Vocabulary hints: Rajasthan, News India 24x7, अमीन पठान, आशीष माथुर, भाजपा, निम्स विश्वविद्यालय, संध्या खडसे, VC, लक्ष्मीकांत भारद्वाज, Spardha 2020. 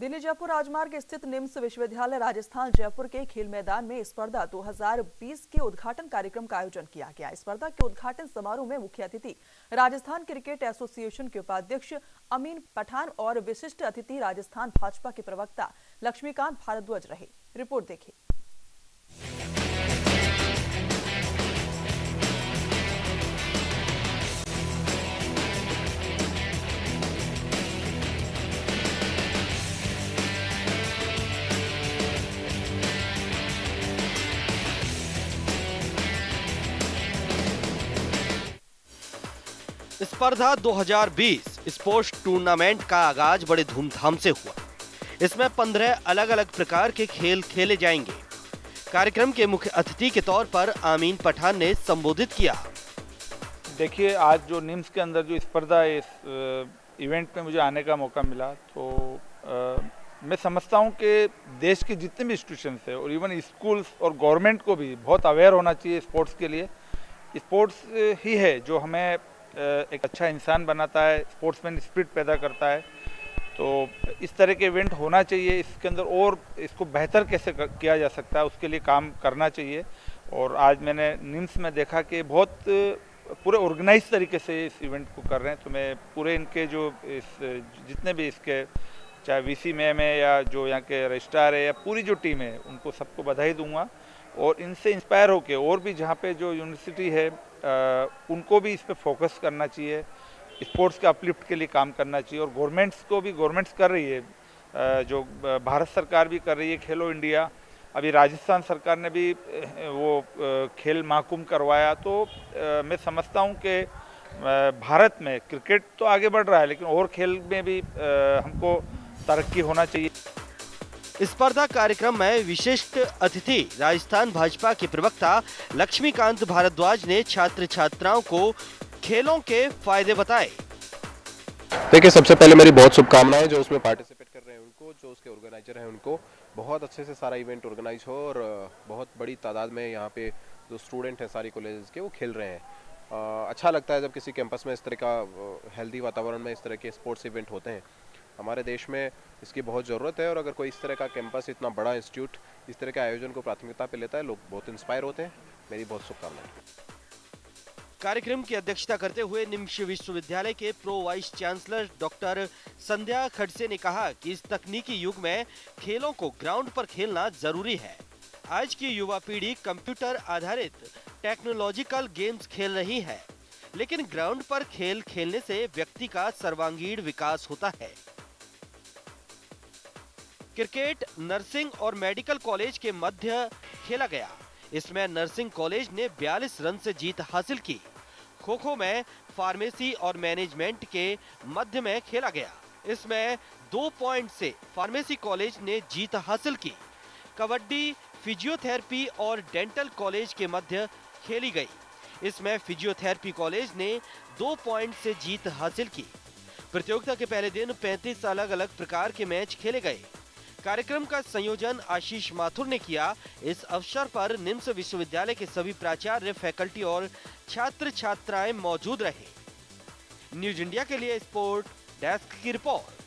दिल्ली जयपुर राजमार्ग स्थित निम्स विश्वविद्यालय राजस्थान जयपुर के खेल मैदान में स्पर्धा 2020 के उद्घाटन कार्यक्रम का आयोजन किया गया। स्पर्धा के उद्घाटन समारोह में मुख्य अतिथि राजस्थान क्रिकेट एसोसिएशन के उपाध्यक्ष अमीन पठान और विशिष्ट अतिथि राजस्थान भाजपा के प्रवक्ता लक्ष्मीकांत भारद्वाज रहे। रिपोर्ट देखिए। स्पर्धा 2020 स्पोर्ट्स टूर्नामेंट का आगाज बड़े धूमधाम से हुआ। इसमें 15 अलग अलग प्रकार के खेल खेले जाएंगे। कार्यक्रम के मुख्य अतिथि के तौर पर आमीन पठान ने संबोधित किया। देखिए, आज जो निम्स के अंदर जो स्पर्धा है, इस इवेंट में मुझे आने का मौका मिला, तो मैं समझता हूं कि देश के जितने भी इंस्टीट्यूशन है और इवन स्कूल्स और गवर्नमेंट को भी बहुत अवेयर होना चाहिए स्पोर्ट्स के लिए। स्पोर्ट्स ही है जो हमें एक अच्छा इंसान बनाता है, स्पोर्ट्समैन स्पिरिट पैदा करता है। तो इस तरह के इवेंट होना चाहिए, इसके अंदर और इसको बेहतर कैसे किया जा सकता है उसके लिए काम करना चाहिए। और आज मैंने निम्स में देखा कि बहुत पूरे ऑर्गेनाइज तरीके से इस इवेंट को कर रहे हैं। तो मैं पूरे इनके जो जितने भी इसके चाहे VC मैम है या जो यहाँ के रजिस्ट्रार है या पूरी जो टीम है, उनको सबको बधाई दूंगा। और इनसे इंस्पायर होके और भी जहाँ पे जो यूनिवर्सिटी है उनको भी इस पे फोकस करना चाहिए, स्पोर्ट्स के अपलिफ्ट के लिए काम करना चाहिए। और गवर्नमेंट्स को भी, गवर्नमेंट्स कर रही है, जो भारत सरकार भी कर रही है खेलो इंडिया, अभी राजस्थान सरकार ने भी वो खेल महाकुंभ करवाया। तो मैं समझता हूँ कि भारत में क्रिकेट तो आगे बढ़ रहा है, लेकिन और खेल में भी हमको तरक्की होना चाहिए। स्पर्धा कार्यक्रम में विशिष्ट अतिथि राजस्थान भाजपा के प्रवक्ता लक्ष्मीकांत भारद्वाज ने छात्र छात्राओं को खेलों के फायदे बताए। देखिए, सबसे पहले मेरी बहुत शुभकामनाएं जो उसमें पार्टिसिपेट कर रहे हैं उनको, जो उसके ऑर्गेनाइजर हैं उनको। बहुत अच्छे से सारा इवेंट ऑर्गेनाइज हो और बहुत बड़ी तादाद में यहाँ पे जो स्टूडेंट हैं सारी कॉलेज के, वो खेल रहे हैं। अच्छा लगता है जब किसी कैंपस में इस तरह का हेल्दी वातावरण में इस तरह के स्पोर्ट्स इवेंट होते हैं। हमारे देश में इसकी बहुत ज़रूरत है और अगर कोई इस तरह का कैंपस, इतना बड़ा इंस्टीट्यूट इस तरह के आयोजन को प्राथमिकता पे लेता है, लोग बहुत इंस्पायर होते हैं। मेरी बहुत शुभकामनाएं। कार्यक्रम की अध्यक्षता करते हुए निम्स विश्वविद्यालय के pro vice chancellor doctor संध्या खडसे ने कहा कि इस तकनीकी युग में खेलों को ग्राउंड पर खेलना जरूरी है। आज की युवा पीढ़ी कंप्यूटर आधारित टेक्नोलॉजिकल गेम्स खेल रही है, लेकिन ग्राउंड पर खेल खेलने से व्यक्ति का सर्वांगीण विकास होता है। क्रिकेट नर्सिंग और मेडिकल कॉलेज के मध्य खेला गया। इसमें नर्सिंग कॉलेज ने 42 रन से जीत हासिल की। खो खो में फार्मेसी और मैनेजमेंट के मध्य में खेला गया। इसमें 2 पॉइंट से फार्मेसी कॉलेज ने जीत हासिल की। कबड्डी फिजियोथेरेपी और डेंटल कॉलेज के मध्य खेली गई। इसमें फिजियोथेरेपी कॉलेज ने 2 पॉइंट से जीत हासिल की। प्रतियोगिता के पहले दिन 35 अलग अलग प्रकार के मैच खेले गए। कार्यक्रम का संयोजन आशीष माथुर ने किया। इस अवसर पर निम्स विश्वविद्यालय के सभी प्राचार्य, फैकल्टी और छात्र छात्राएं मौजूद रहे। न्यूज इंडिया के लिए स्पोर्ट डेस्क की रिपोर्ट।